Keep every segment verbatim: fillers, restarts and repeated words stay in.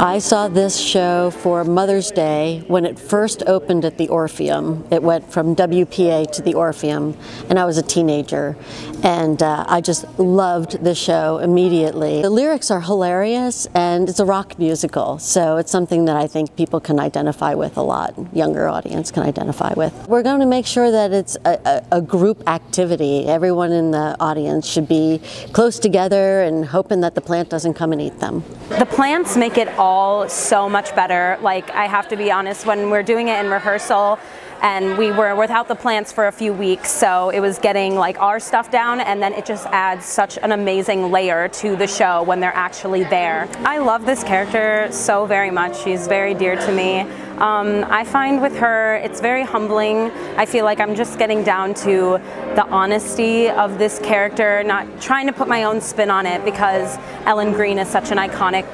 I saw this show for Mother's Day when it first opened at the Orpheum. It went from W P A to the Orpheum, and I was a teenager, and uh, I just loved the show immediately. The lyrics are hilarious, and it's a rock musical, so it's something that I think people can identify with a lot, younger audience can identify with. We're going to make sure that it's a, a, a group activity. Everyone in the audience should be close together and hoping that the plant doesn't come and eat them. The plants make it all all so much better. Like, I have to be honest, when we're doing it in rehearsal and we were without the plants for a few weeks, so it was getting like our stuff down, and then it just adds such an amazing layer to the show when they're actually there. I love this character so very much. She's very dear to me. Um, I find with her, it's very humbling. I feel like I'm just getting down to the honesty of this character, not trying to put my own spin on it, because Ellen Greene is such an iconic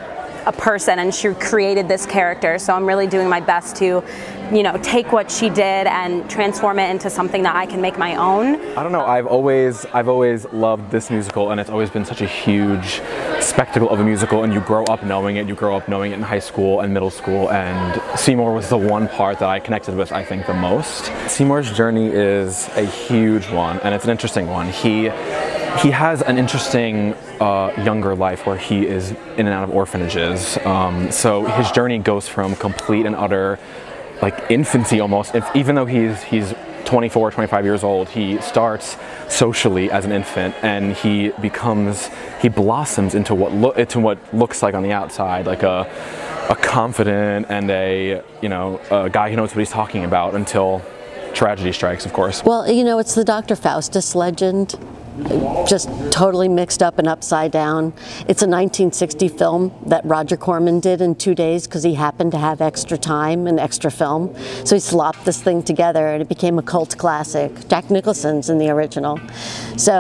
a person and she created this character, so I'm really doing my best to, you know, take what she did and transform it into something that I can make my own. I don't know, um, I've always I've always loved this musical, and it's always been such a huge spectacle of a musical, and you grow up knowing it, you grow up knowing it in high school and middle school, and Seymour was the one part that I connected with, I think, the most. Seymour's journey is a huge one, and it's an interesting one. He He has an interesting uh, younger life where he is in and out of orphanages. Um, so his journey goes from complete and utter, like, infancy almost. If, even though he's he's twenty-four, twenty-five years old, he starts socially as an infant, and he becomes he blossoms into what lo into what looks like on the outside, like a a confident and a you know a guy who knows what he's talking about, until tragedy strikes, of course. Well, you know, it's the Doctor Faustus legend, just totally mixed up and upside down. It's a nineteen sixty film that Roger Corman did in two days because he happened to have extra time and extra film. So he slopped this thing together and it became a cult classic. Jack Nicholson's in the original. So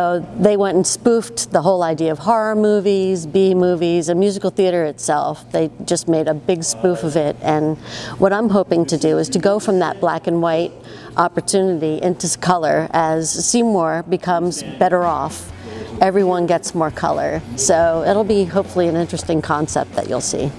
they went and spoofed the whole idea of horror movies, B movies, and musical theater itself. They just made a big spoof of it. And what I'm hoping to do is to go from that black and white opportunity into color. As Seymour becomes better off, everyone gets more color. So it'll be hopefully an interesting concept that you'll see.